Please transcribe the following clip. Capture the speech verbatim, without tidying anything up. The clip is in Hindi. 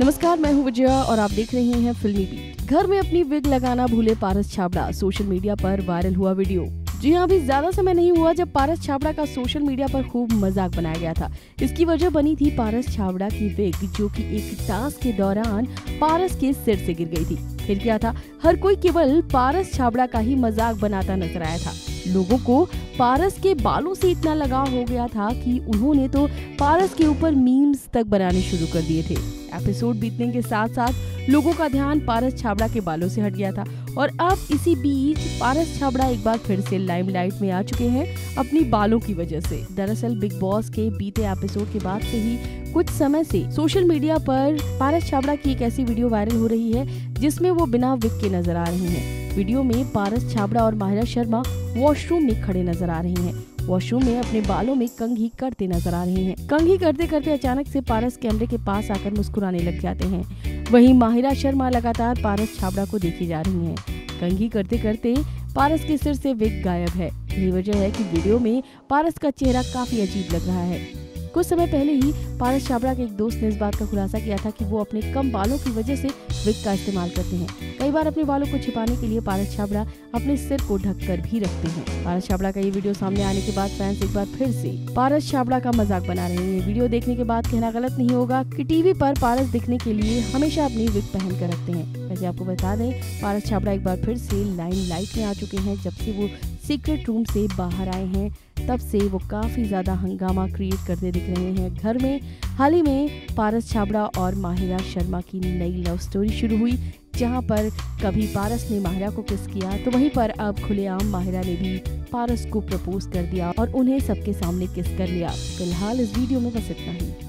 नमस्कार, मैं हूं विजया और आप देख रहे हैं फिल्मी बीट। घर में अपनी विग लगाना भूले पारस छाबड़ा, सोशल मीडिया पर वायरल हुआ वीडियो। जी हां, अभी ज्यादा समय नहीं हुआ जब पारस छाबड़ा का सोशल मीडिया पर खूब मजाक बनाया गया था। इसकी वजह बनी थी पारस छाबड़ा की विग, जो कि एक टास्क के दौरान पारस के सिर से गिर गई थी। फिर क्या था, हर कोई केवल पारस छाबड़ा का ही मजाक बनाता नजर आया था। लोगों को पारस के बालों से इतना लगाव हो गया था कि उन्होंने तो पारस के ऊपर मीम्स तक बनाने शुरू कर दिए थे। एपिसोड बीतने के साथ साथ लोगों का ध्यान पारस छाबड़ा के बालों से हट गया था और अब इसी बीच पारस छाबड़ा एक बार फिर से लाइमलाइट में आ चुके हैं अपनी बालों की वजह से। दरअसल बिग बॉस के बीते एपिसोड के बाद से ही कुछ समय से सोशल मीडिया पर पारस छाबड़ा की एक ऐसी वीडियो वायरल हो रही है जिसमें वो बिना विग के नजर आ रही हैं। वीडियो में पारस छाबड़ा और माहिरा शर्मा वॉशरूम में खड़े नजर आ रही हैं। वॉशरूम में अपने बालों में कंघी करते नजर आ रहे हैं। कंघी करते करते अचानक से पारस कैमरे के पास आकर मुस्कुराने लग जाते हैं। वहीं माहिरा शर्मा लगातार पारस छाबड़ा को देखी जा रही हैं। कंघी करते करते पारस के सिर से विग गायब है। यही वजह है कि वीडियो में पारस का चेहरा काफी अजीब लग रहा है। कुछ समय पहले ही पारस छाबड़ा के एक दोस्त ने इस बात का खुलासा किया था कि वो अपने कम बालों की वजह से विग का इस्तेमाल करते हैं। कई बार अपने बालों को छिपाने के लिए पारस छाबड़ा अपने सिर को ढककर भी रखते हैं। पारस छाबड़ा का ये वीडियो सामने आने के बाद फैंस एक बार फिर से पारस छाबड़ा का मजाक बना रहे हैं। वीडियो देखने के बाद कहना गलत नहीं होगा कि टीवी पर पारस दिखने के लिए हमेशा अपनी विग पहन कर रखते हैं। वैसे आपको बता दें, पारस छाबड़ा एक बार फिर से लाइन लाइट में आ चुके हैं। जब से वो सीक्रेट रूम से बाहर आए हैं तब से वो काफी ज्यादा हंगामा क्रिएट करते दिख रहे हैं घर में। हाल ही में पारस छाबड़ा और माहिरा शर्मा की नई लव स्टोरी शुरू हुई, जहां पर कभी पारस ने माहिरा को किस किया तो वहीं पर अब खुलेआम माहिरा ने भी पारस को प्रपोज कर दिया और उन्हें सबके सामने किस कर लिया। फिलहाल इस वीडियो में बस इतना ही।